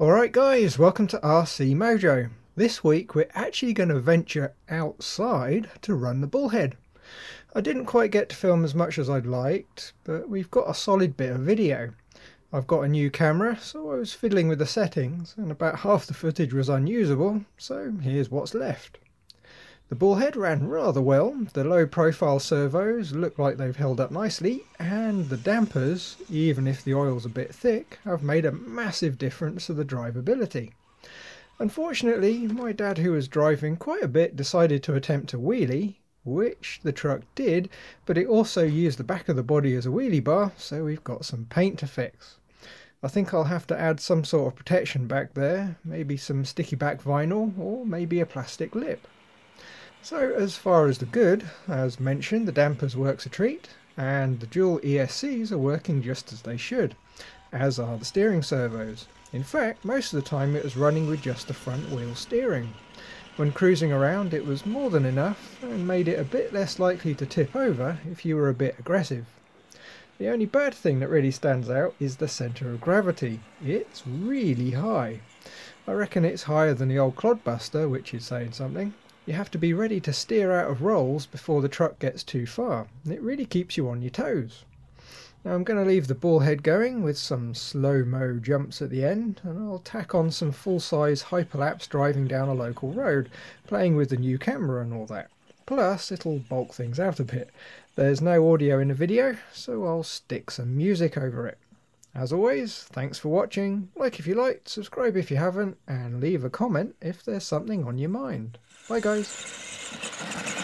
Alright guys, welcome to RC Mojo. This week we're actually going to venture outside to run the bullhead. I didn't quite get to film as much as I'd liked, but we've got a solid bit of video. I've got a new camera, so I was fiddling with the settings, and about half the footage was unusable, so here's what's left. The bullhead ran rather well, the low profile servos look like they've held up nicely, and the dampers, even if the oil's a bit thick, have made a massive difference to the drivability. Unfortunately, my dad, who was driving quite a bit, decided to attempt a wheelie, which the truck did, but it also used the back of the body as a wheelie bar, so we've got some paint to fix. I think I'll have to add some sort of protection back there, maybe some sticky back vinyl, or maybe a plastic lip. So as far as the good, as mentioned, the dampers works a treat, and the dual ESCs are working just as they should, as are the steering servos. In fact, most of the time it was running with just the front wheel steering. When cruising around it was more than enough, and made it a bit less likely to tip over if you were a bit aggressive. The only bad thing that really stands out is the centre of gravity. It's really high. I reckon it's higher than the old Clodbuster, which is saying something. You have to be ready to steer out of rolls before the truck gets too far. It really keeps you on your toes. Now I'm going to leave the bullhead going with some slow-mo jumps at the end, and I'll tack on some full-size hyperlapse driving down a local road, playing with the new camera and all that. Plus it'll bulk things out a bit. There's no audio in the video, so I'll stick some music over it. As always, thanks for watching. Like if you liked, subscribe if you haven't, and leave a comment if there's something on your mind. Bye guys.